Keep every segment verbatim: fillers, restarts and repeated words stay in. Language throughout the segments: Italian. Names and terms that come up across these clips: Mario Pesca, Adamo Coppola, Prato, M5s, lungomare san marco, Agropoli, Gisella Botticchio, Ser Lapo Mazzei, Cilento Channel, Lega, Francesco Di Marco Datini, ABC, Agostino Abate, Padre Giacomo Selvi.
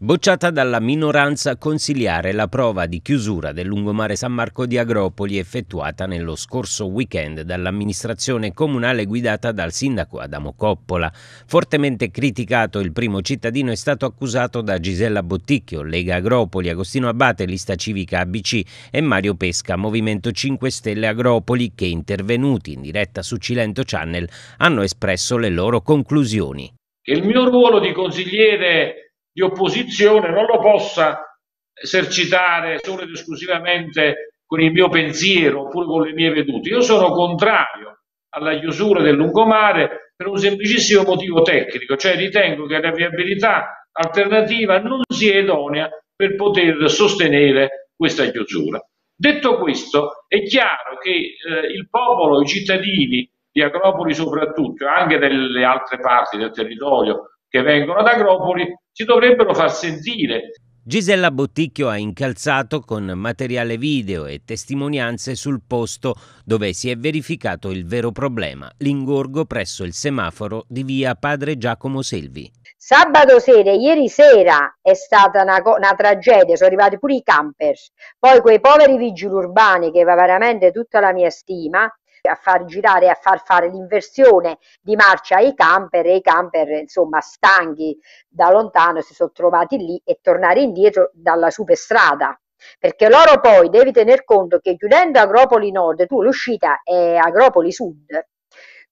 Bocciata dalla minoranza consiliare la prova di chiusura del lungomare San Marco di Agropoli effettuata nello scorso weekend dall'amministrazione comunale guidata dal sindaco Adamo Coppola. Fortemente criticato, il primo cittadino è stato accusato da Gisella Botticchio, Lega Agropoli, Agostino Abate, lista civica A B C, e Mario Pesca, Movimento cinque Stelle Agropoli, che intervenuti in diretta su Cilento Channel hanno espresso le loro conclusioni. Il mio ruolo di consigliere di opposizione non lo possa esercitare solo ed esclusivamente con il mio pensiero oppure con le mie vedute. Io sono contrario alla chiusura del lungomare per un semplicissimo motivo tecnico, cioè ritengo che la viabilità alternativa non sia idonea per poter sostenere questa chiusura. Detto questo, è chiaro che eh, il popolo, i cittadini di Agropoli soprattutto, anche delle altre parti del territorio che vengono ad Agropoli, si dovrebbero far sentire. Gisella Botticchio ha incalzato con materiale video e testimonianze sul posto dove si è verificato il vero problema, l'ingorgo presso il semaforo di via Padre Giacomo Selvi. Sabato sera, ieri sera è stata una, una tragedia, sono arrivati pure i camper, poi quei poveri vigili urbani che va veramente tutta la mia stima, a far girare e a far fare l'inversione di marcia ai camper e i camper insomma stanchi da lontano si sono trovati lì e tornare indietro dalla superstrada, perché loro poi devi tener conto che chiudendo Agropoli Nord tu l'uscita è Agropoli Sud,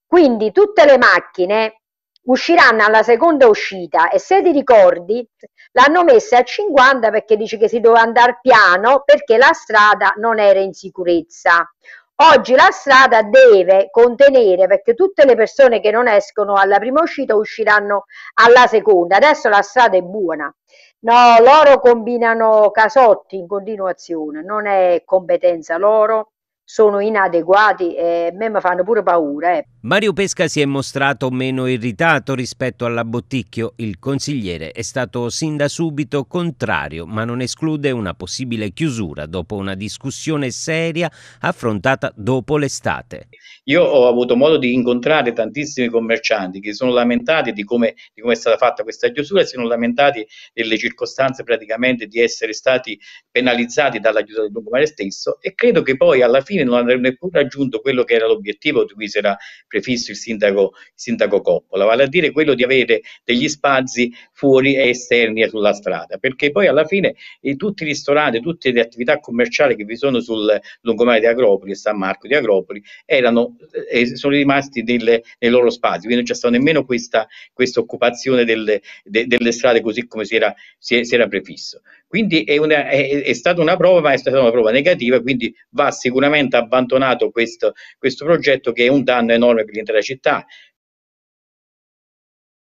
quindi tutte le macchine usciranno alla seconda uscita e se ti ricordi l'hanno messa a cinquanta perché dice che si doveva andare piano perché la strada non era in sicurezza. Oggi la strada deve contenere, perché tutte le persone che non escono alla prima uscita usciranno alla seconda. Adesso la strada è buona. No, loro combinano casotti in continuazione, non è competenza loro. Sono inadeguati e a me mi fanno pure paura. Eh. Mario Pesca si è mostrato meno irritato rispetto alla Botticchio. Il consigliere è stato sin da subito contrario, ma non esclude una possibile chiusura dopo una discussione seria affrontata dopo l'estate. Io ho avuto modo di incontrare tantissimi commercianti che sono lamentati di come, di come è stata fatta questa chiusura e si sono lamentati delle circostanze praticamente di essere stati penalizzati dalla chiusura del lungomare stesso, e credo che poi alla fine non hanno neppure raggiunto quello che era l'obiettivo di cui si era prefisso il sindaco, il sindaco Coppola, vale a dire quello di avere degli spazi fuori e esterni sulla strada, perché poi alla fine eh, tutti i ristoranti, tutte le attività commerciali che vi sono sul lungomare di Agropoli e San Marco di Agropoli erano, eh, sono rimasti delle, nei loro spazi, quindi non c'è stata nemmeno questa, questa occupazione delle, de, delle strade così come si era, si, si era prefisso. Quindi è, una, è, è stata una prova, ma è stata una prova negativa, quindi va sicuramente abbandonato questo, questo progetto che è un danno enorme per l'intera città,